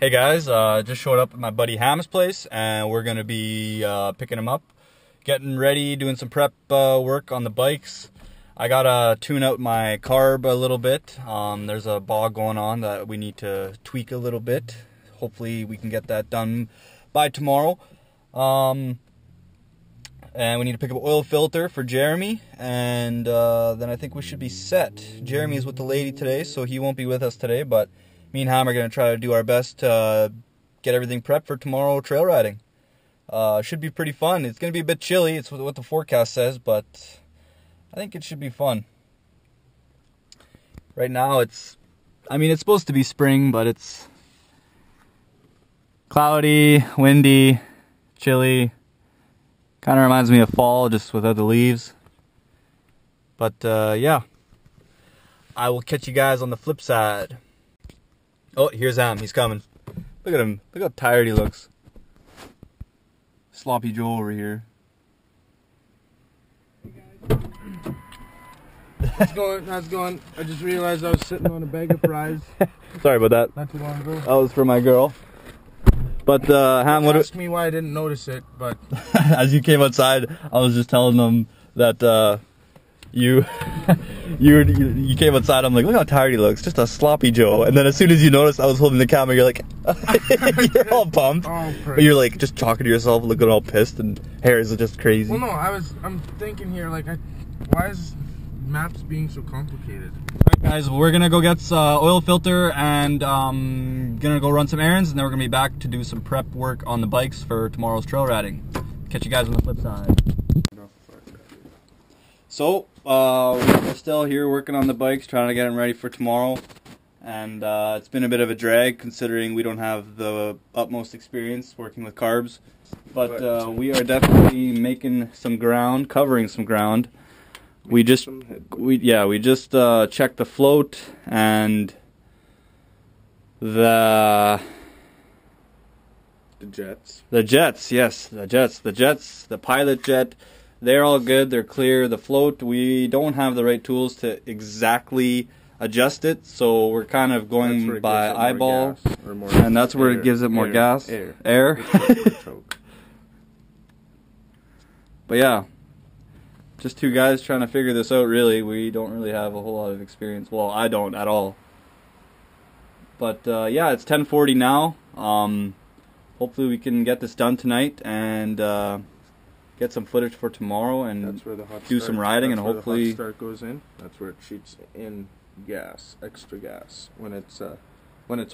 Hey guys, just showed up at my buddy Ham's place, and we're gonna be picking him up, getting ready, doing some prep work on the bikes. I gotta tune out my carb a little bit. There's a bog going on that we need to tweak a little bit. Hopefully we can get that done by tomorrow. And we need to pick up an oil filter for Jeremy, and then I think we should be set. Jeremy's with the lady today, so he won't be with us today, but me and Ham are going to try to do our best to get everything prepped for tomorrow trail riding. Should be pretty fun. It's going to be a bit chilly. It's what the forecast says, but I think it should be fun. Right now it's supposed to be spring, but it's cloudy, windy, chilly. Kind of reminds me of fall, just without the leaves. But yeah, I will catch you guys on the flip side. Oh, here's Ham. He's coming. Look at him. Look how tired he looks. Sloppy Joe over here. How's it going? I just realized I was sitting on a bag of fries. Sorry about that. Not too long ago. That was for my girl. But Ham, ask me why I didn't notice it, but as you came outside, I was just telling them that you came outside. I'm like, look how tired he looks, just a sloppy Joe. And then as soon as you noticed I was holding the camera, you're like, you're all pumped. Oh, but you're like just talking to yourself, looking all pissed and hairs are just crazy. Well, no, I'm thinking here, like, why is maps being so complicated? Alright guys, we're gonna go get oil filter and gonna go run some errands, and then we're gonna be back to do some prep work on the bikes for tomorrow's trail riding. Catch you guys on the flip side. So, we're still here working on the bikes, trying to get them ready for tomorrow. And it's been a bit of a drag, considering we don't have the utmost experience working with carbs. But we are definitely making some ground, covering some ground. We just checked the float and the jets. The jets, yes, the jets. The jets, the pilot jet. They're all good, they're clear. The float, we don't have the right tools to exactly adjust it, so we're kind of going by eyeball, and that's where it gives it more gas. Air. But yeah, just two guys trying to figure this out, really. We don't really have a whole lot of experience. Well, I don't at all. But yeah, it's 10:40 now. Hopefully we can get this done tonight, and get some footage for tomorrow, and do some riding, and hopefully the hot start goes in. That's where it shoots in gas, extra gas. When it's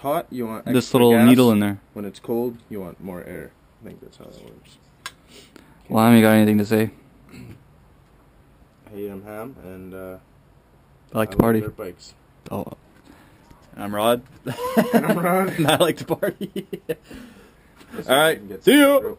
hot, you want extra gas. This little needle in there. When it's cold, you want more air. I think that's how it works. Well, Ham, you got anything to say? I hate Ham, and I like to party. Their bikes. Oh, and I'm Rod. And I'm Rod, and I like to party. All right, see you. Through.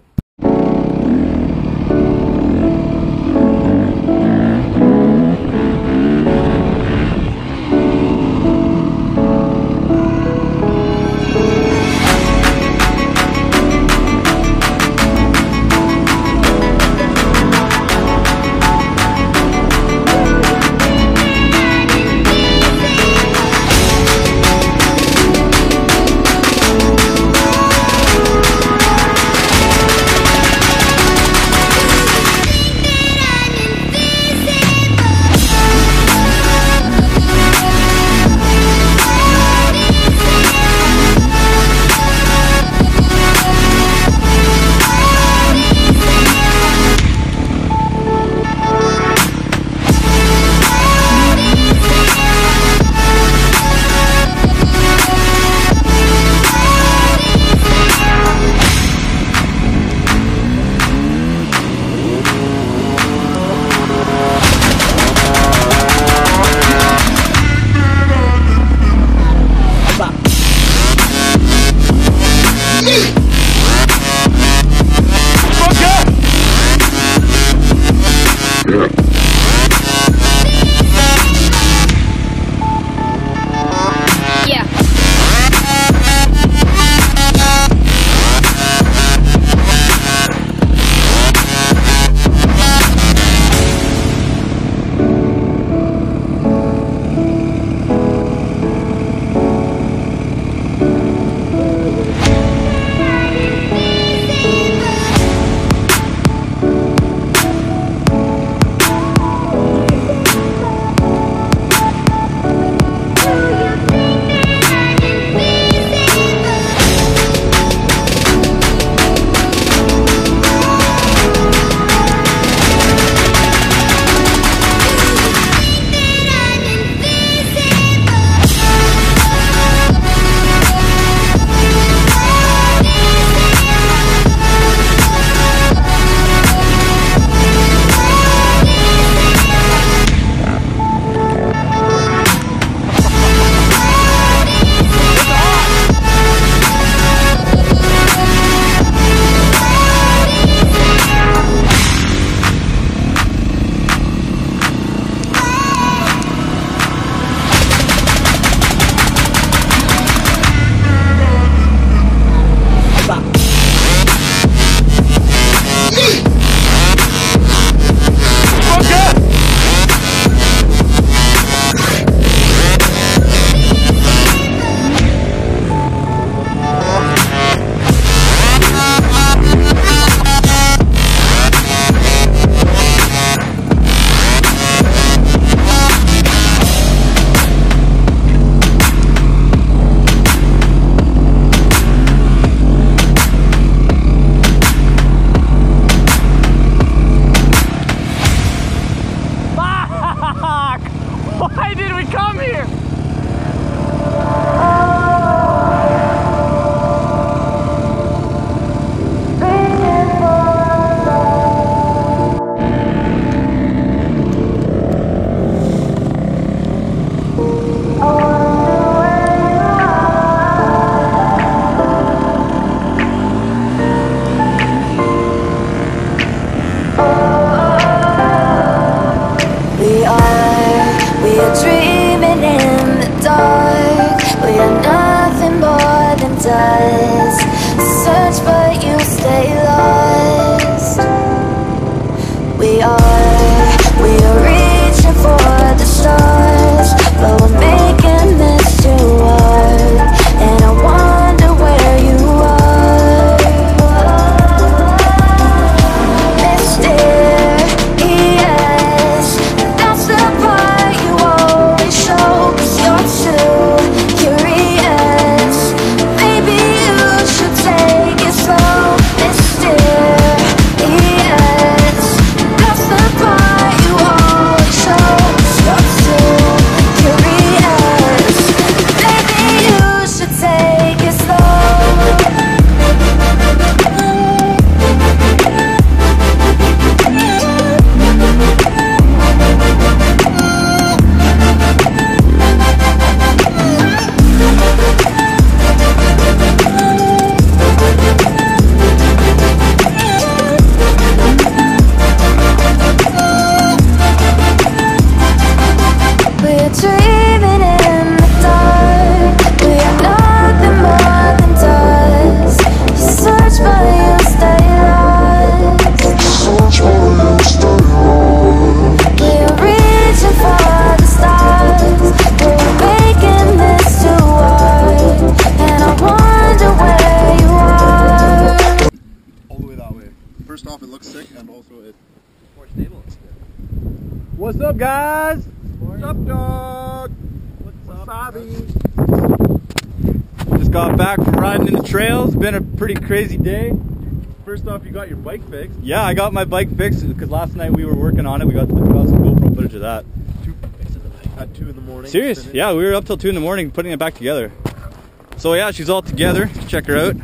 What's up, guys? What's up, dog? What's up, Bobby? Just got back from riding in the trails. Been a pretty crazy day. First off, you got your bike fixed. Yeah, I got my bike fixed because last night we were working on it. We got some GoPro footage of that. At 2 in the morning. Serious? Yeah, we were up till 2 in the morning putting it back together. So yeah, she's all together. Check her out.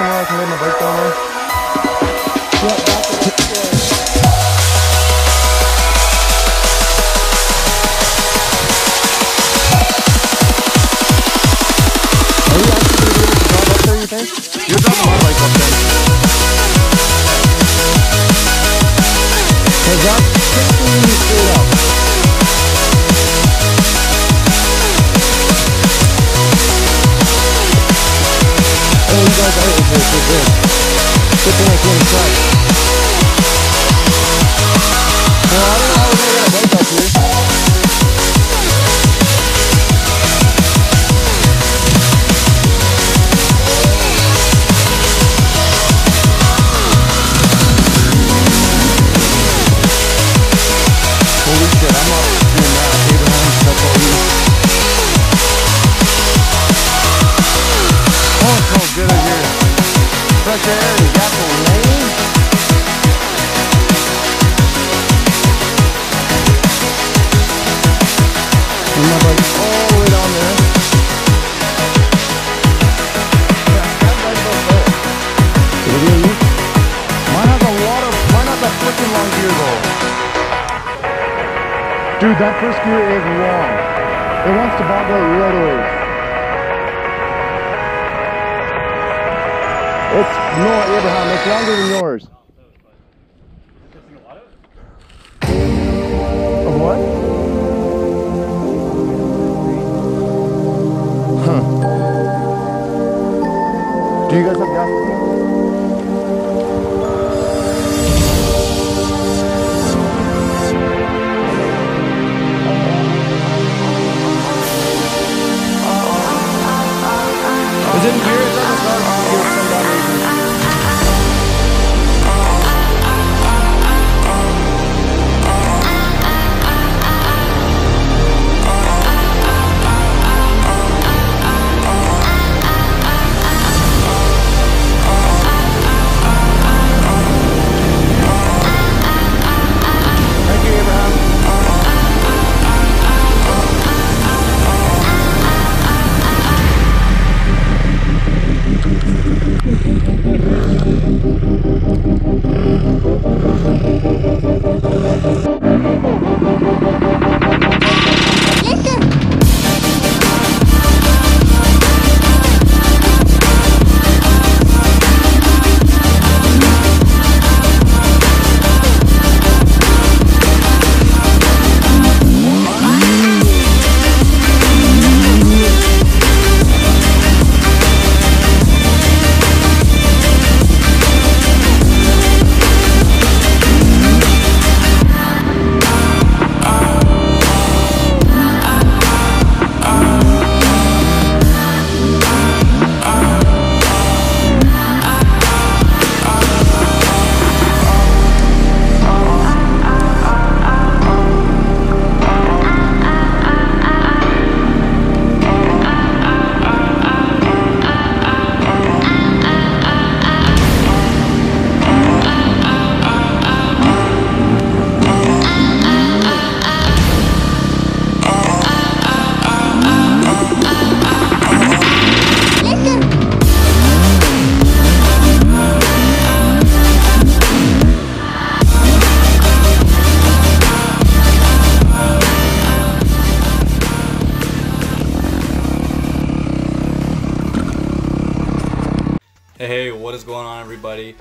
somewhere I can get my brake down on? Are you actually going to do a job up there, you think? You're dropping my bike up there. Hey, drop 15 straight up. Oh, you guys are hitting this good. Good thing I came inside. Well, I don't know how we're going to get a bike up here. Holy shit, I'm not doing that. I'm saving all this stuff all week. Oh, it smells good out here. Fresh air, you got the rain. And my bike's all the way down there. Yeah, that bike goes there. Did it get leaked? Mine has a freaking long gear though. Dude, that first gear is long. It wants to bobble right away. It's no Abraham, it's longer than yours. Of what? Huh. Do you guys have gas? Is it weird? Is that the start? Hey, what is going on, everybody?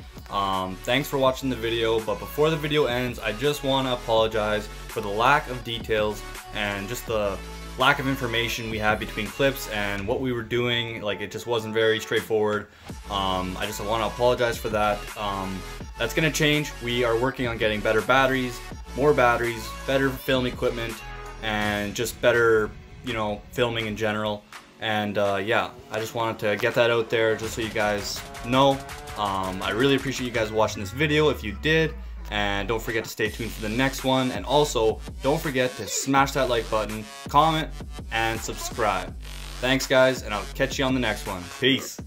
Thanks for watching the video, but before the video ends, I just want to apologize for the lack of details and just the lack of information we had between clips and what we were doing. Like, it just wasn't very straightforward. I just want to apologize for that. That's going to change. We are working on getting better batteries, more batteries, better film equipment, and just better, you know, filming in general. And yeah, I just wanted to get that out there just so you guys know. I really appreciate you guys watching this video if you did, and don't forget to stay tuned for the next one. And also don't forget to smash that like button, comment, and subscribe. Thanks guys, and I'll catch you on the next one. Peace.